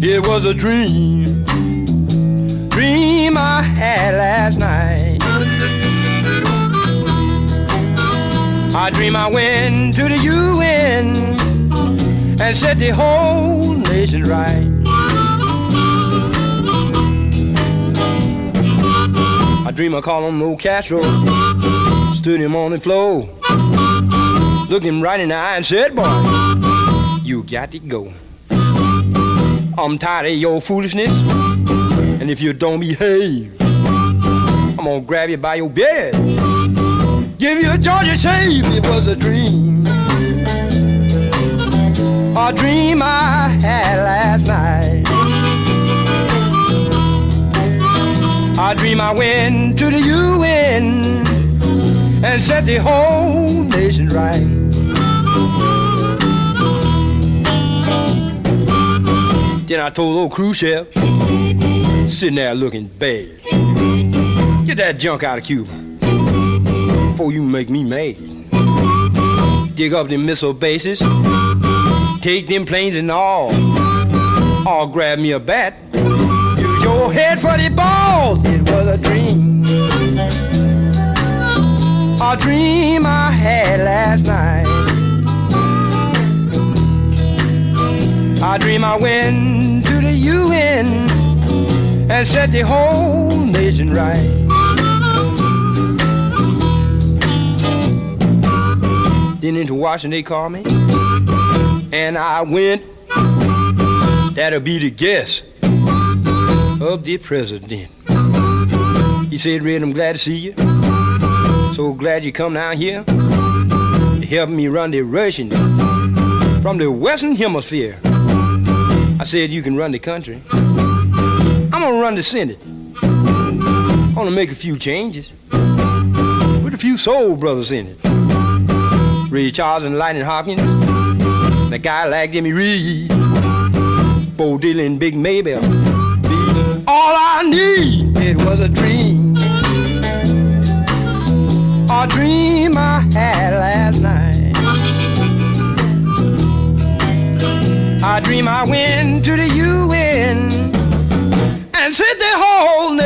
It was a dream, dream I had last night. I dream I went to the UN and set the whole nation right. I dream I call him Bo Castro, stood him on the floor, looked him right in the eye and said, boy, you got to go. I'm tired of your foolishness, and if you don't behave, I'm gonna grab you by your beard, give you a Georgia shave. It was a dream I had last night. I dream I went to the UN and set the whole nation right. Then I told old Khrushchev, sitting there looking bad, get that junk out of Cuba before you make me mad. Dig up them missile bases, take them planes and all. All grab me a bat, use your head for the ball. It was a dream I had last night. I dream I went to the UN and set the whole nation right. Then into Washington they called me, and I went. That'll be the guest of the president. He said, Red, I'm glad to see you. So glad you come down here to help me run the Russian from the Western Hemisphere. I said, you can run the country. I'm gonna run the Senate. I'm gonna make a few changes. Put a few soul brothers in it. Ray Charles and Lightnin' Hopkins. And a guy like Jimmy Reed. Bo Diddley and Big Mabel. All I need, it was a dream I had last night. I dream I went to the UN and said the whole